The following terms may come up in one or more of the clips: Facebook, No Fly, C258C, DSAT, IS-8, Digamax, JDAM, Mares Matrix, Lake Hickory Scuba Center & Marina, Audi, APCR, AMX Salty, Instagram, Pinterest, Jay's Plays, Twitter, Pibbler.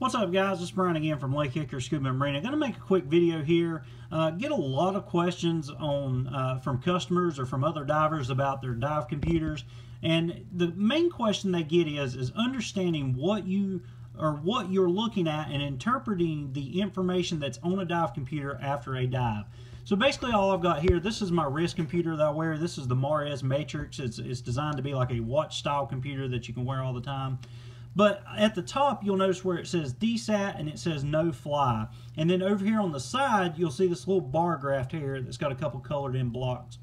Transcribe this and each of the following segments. What's up guys, it's Brian again from Lake Hickory Scuba Marine. I'm going to make a quick video here. Get a lot of questions on from customers or from other divers about their dive computers. And the main question they get is understanding what you're looking at and interpreting the information that's on a dive computer after a dive. So basically all I've got here, this is my wrist computer that I wear. This is the Mares Matrix. It's designed to be like a watch style computer that you can wear all the time. But at the top, you'll notice where it says DSAT and it says no fly. And then over here on the side, you'll see this little bar graph here that's got a couple colored in blocks.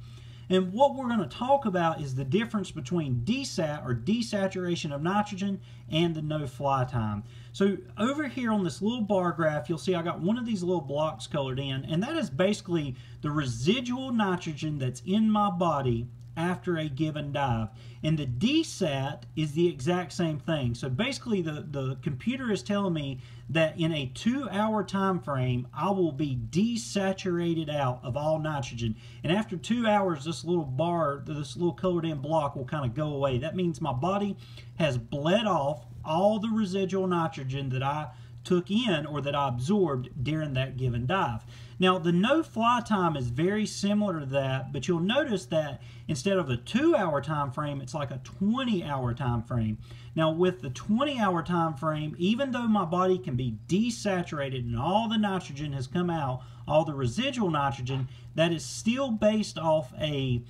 And what we're going to talk about is the difference between DSAT or desaturation of nitrogen and the no fly time. So over here on this little bar graph, you'll see I got one of these little blocks colored in, and that is basically the residual nitrogen that's in my body after a given dive. And the DSAT is the exact same thing. So basically the computer is telling me that in a 2-hour time frame I will be desaturated out of all nitrogen, and after 2 hours this little bar, this little colored in block will kind of go away. That means my body has bled off all the residual nitrogen that I took in or that I absorbed during that given dive. Now the no fly time is very similar to that, but you'll notice that instead of a 2-hour time frame, it's like a 20-hour time frame. Now with the 20-hour time frame, even though my body can be desaturated and all the nitrogen has come out, all the residual nitrogen, that is still based off a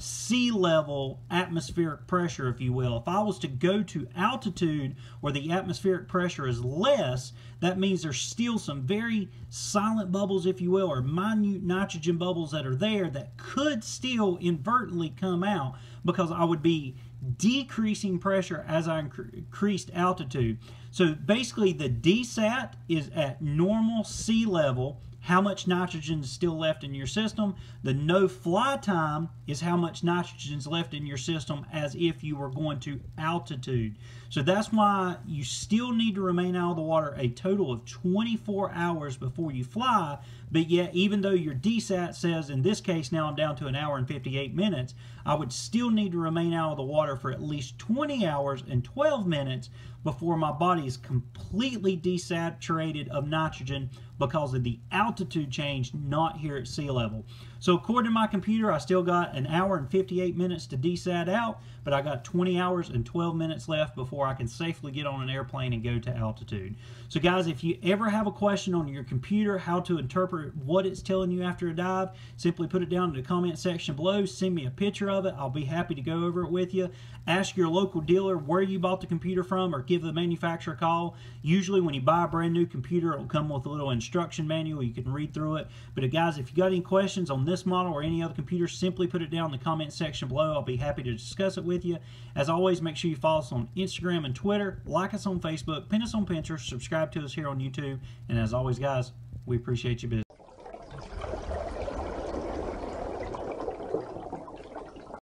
sea level atmospheric pressure, if you will. If I was to go to altitude where the atmospheric pressure is less, that means there's still some very silent bubbles, if you will, or minute nitrogen bubbles that are there that could still inadvertently come out because I would be decreasing pressure as I increased altitude. So basically the DSAT is at normal sea level, how much nitrogen is still left in your system. The no fly time is how much nitrogen is left in your system as if you were going to altitude. So that's why you still need to remain out of the water a total of 24 hours before you fly, but yet even though your DSAT says, in this case now I'm down to 1 hour and 58 minutes, I would still need to remain out of the water for at least 20 hours and 12 minutes before my body is completely desaturated of nitrogen because of the altitude change, not here at sea level. So according to my computer, I still got 1 hour and 58 minutes to desat out, but I got 20 hours and 12 minutes left before I can safely get on an airplane and go to altitude. So guys, if you ever have a question on your computer, how to interpret what it's telling you after a dive, simply put it down in the comment section below, send me a picture of it, I'll be happy to go over it with you. Ask your local dealer where you bought the computer from, or give the manufacturer a call. Usually when you buy a brand new computer, it'll come with a little instruction manual, you can read through it. But guys, if you got any questions on this model or any other computer, simply put it down in the comment section below. I'll be happy to discuss it with you. As always, make sure you follow us on Instagram and Twitter, like us on Facebook, pin us on Pinterest, subscribe to us here on YouTube, and as always guys, we appreciate your business.